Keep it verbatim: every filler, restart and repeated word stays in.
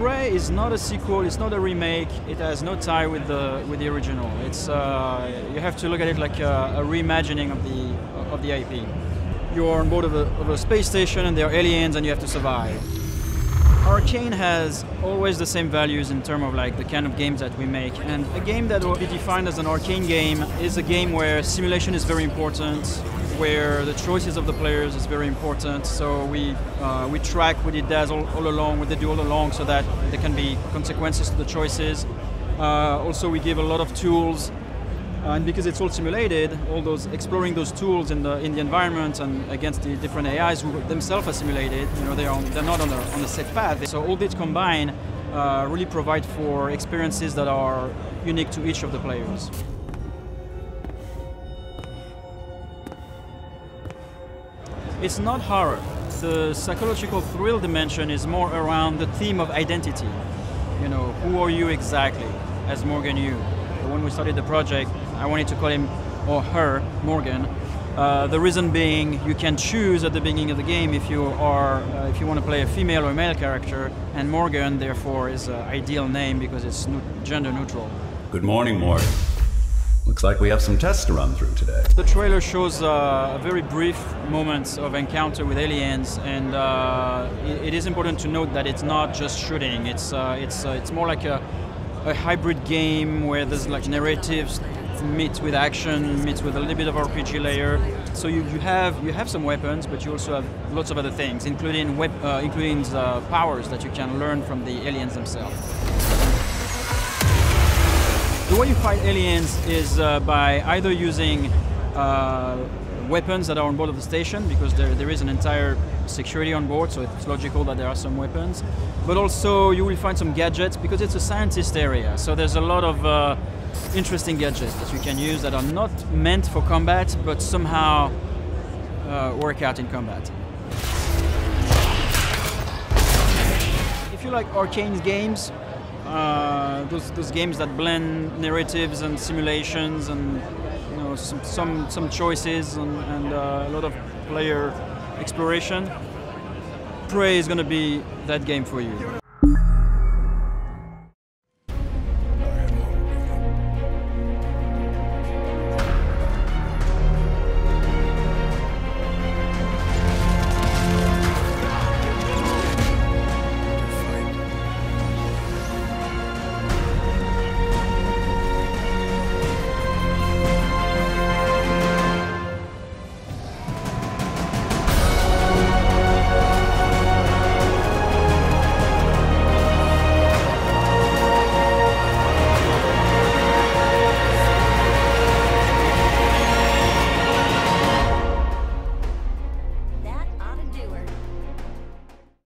Prey is not a sequel, it's not a remake, it has no tie with the with the original. It's uh, you have to look at it like a, a reimagining of the of the I P. You're on board of a, of a space station and there are aliens and you have to survive. Arkane has always the same values in terms of like the kind of games that we make, and a game that will be defined as an Arkane game is a game where simulation is very important, where the choices of the players is very important. So we uh, we track what it does all, all along, what they do all along, so that there can be consequences to the choices. Uh, also, we give a lot of tools. Uh, and because it's all simulated, all those exploring those tools in the in the environment and against the different A Is who themselves are simulated, you know, they're on, they're not on the on the set path. So all these combined uh, really provide for experiences that are unique to each of the players. It's not horror. The psychological thrill dimension is more around the theme of identity. You know, who are you exactly as Morgan? You. When we started the project, I wanted to call him or her Morgan. Uh, the reason being, you can choose at the beginning of the game if you are uh, if you want to play a female or male character, and Morgan therefore is an ideal name because it's gender neutral. Good morning, Morgan. Looks like we have some tests to run through today. The trailer shows uh, very brief moments of encounter with aliens, and uh, it, it is important to note that it's not just shooting. It's uh, it's uh, it's more like a a hybrid game where there's like narratives meets with action, meets with a little bit of R P G layer. So you, you have you have some weapons, but you also have lots of other things, including web, uh, including uh, powers that you can learn from the aliens themselves. The way you fight aliens is uh, by either using uh, weapons that are on board of the station, because there, there is an entire security on board, so it's logical that there are some weapons. But also you will find some gadgets, because it's a scientist area, so there's a lot of uh, interesting gadgets that you can use that are not meant for combat, but somehow uh, work out in combat. If you like Arkane games, uh, those, those games that blend narratives and simulations and Some, some some choices and, and uh, a lot of player exploration, Prey is going to be that game for you.